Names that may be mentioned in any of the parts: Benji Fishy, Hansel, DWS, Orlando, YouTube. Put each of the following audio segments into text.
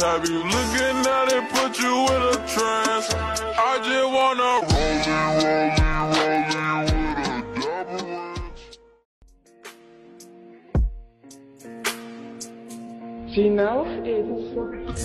Have you looking at it, put you in a trance? I just wanna roll it with a double. Do you know it's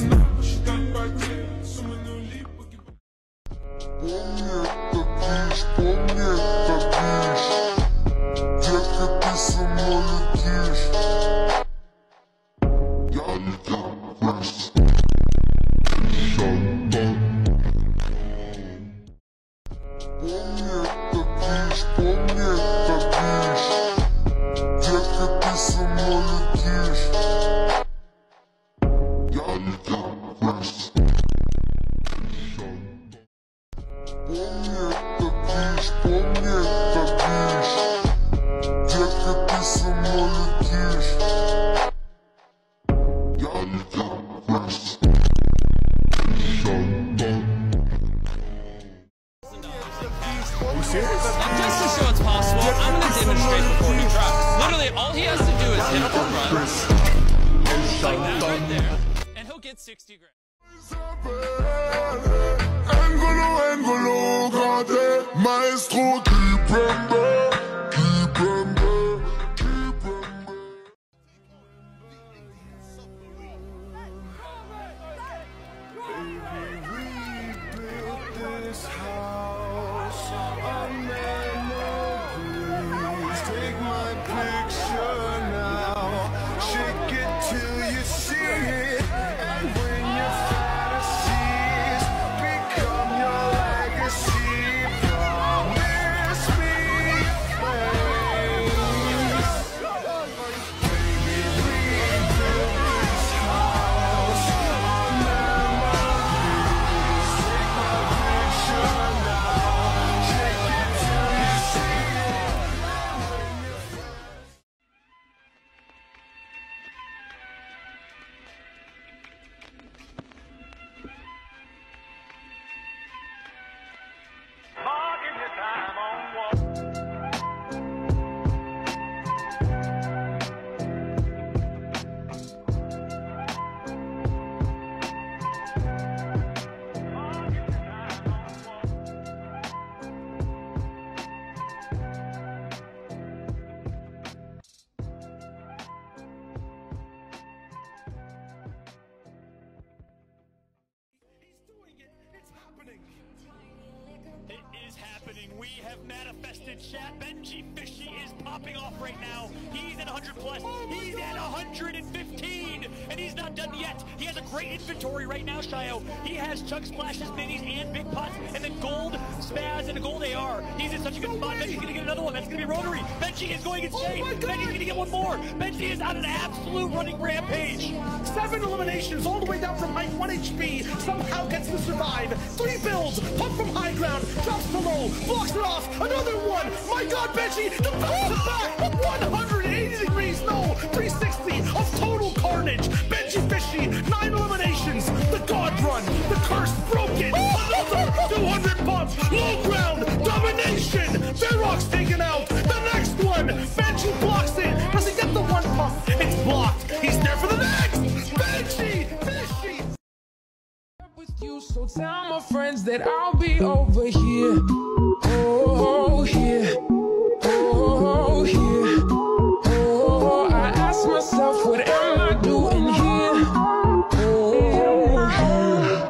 we have manifested. Chat, Benji Fishy is popping off right now. He's at 100 plus. He's at 115, and he's not done yet. He has a great inventory right now, Shio. He has chug splashes, minis, and big pots, and then gold spaz and a gold AR. He's in such a good spot. Benji's gonna get another one. That's gonna be rotary. Benji is going insane. Benji's gonna get one more. Benji is on an absolute running rampage. 7 eliminations all the way down from high 1 HP. Somehow gets to survive. 3 builds. Pump from high ground. Drops to low. Blocks it off. Another one. My God, Benji. The back-to-back. 180 degrees. No. 360 of total carnage. Benji Fishy. 9 eliminations. The God run. The curse broken. Another 200 pumps. Low ground. Domination. Verrock's taken out. The next one. Benji blocks it. Does he get the one pump? It's blocked. He's there for the next. Benji Fishy. With you, so tell my friends that I'll be over here. Oh, here. Oh, here. Oh, I ask myself, what am I doing here? Oh, here. Oh,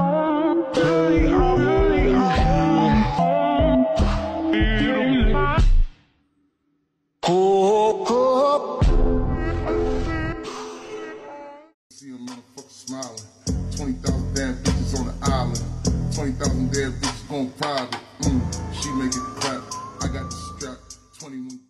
oh, oh. See a motherfucker smiling. 20,000 damn bitches on the island. 20,000 damn bitches going private. She make it clap. I got the strap. 21.